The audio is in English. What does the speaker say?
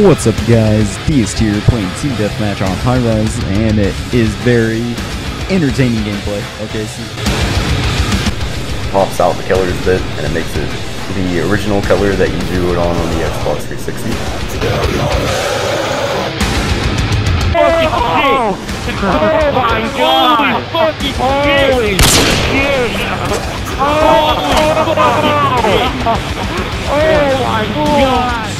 What's up, guys? DS here playing Team Deathmatch on Hi-Rise, and it is very entertaining gameplay. Okay, so pops out the colors a bit, and it makes it the original color that you drew it on the Xbox 360. Oh my god! Holy shit! Oh my god!